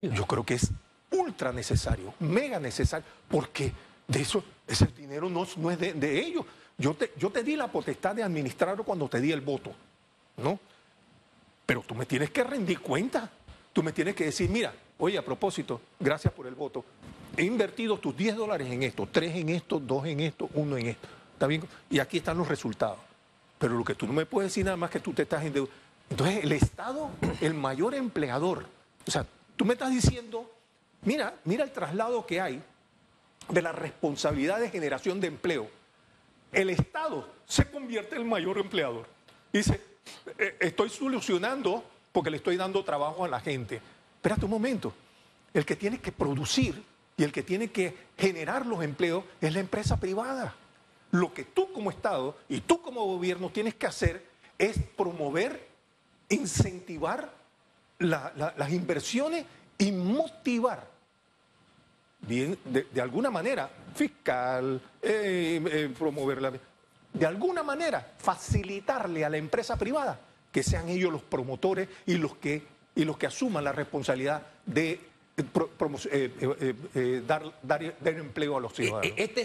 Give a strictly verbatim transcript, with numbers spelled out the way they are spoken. Yo creo que es ultra necesario, mega necesario, porque de eso, ese dinero no, no es de, de ellos. Yo te, yo te di la potestad de administrarlo cuando te di el voto, ¿no? Pero tú me tienes que rendir cuenta. Tú me tienes que decir, mira, oye, a propósito, gracias por el voto. He invertido tus diez dólares en esto, tres en esto, dos en esto, uno en esto. ¿Está bien? Y aquí están los resultados. Pero lo que tú no me puedes decir nada más que tú te estás endeudando. Entonces, el Estado, el mayor empleador. O sea, tú me estás diciendo, mira, mira el traslado que hay de la responsabilidad de generación de empleo. El Estado se convierte en el mayor empleador. Dice, estoy solucionando porque le estoy dando trabajo a la gente. Espérate un momento. El que tiene que producir y el que tiene que generar los empleos es la empresa privada. Lo que tú como Estado y tú como gobierno tienes que hacer es promover, incentivar la, la, las inversiones y motivar. Bien, de, de alguna manera, fiscal, eh, eh, promoverla. De alguna manera, facilitarle a la empresa privada que sean ellos los promotores y los que, y los que asuman la responsabilidad de eh, pro, promo, eh, eh, eh, dar, dar, dar empleo a los ciudadanos. Este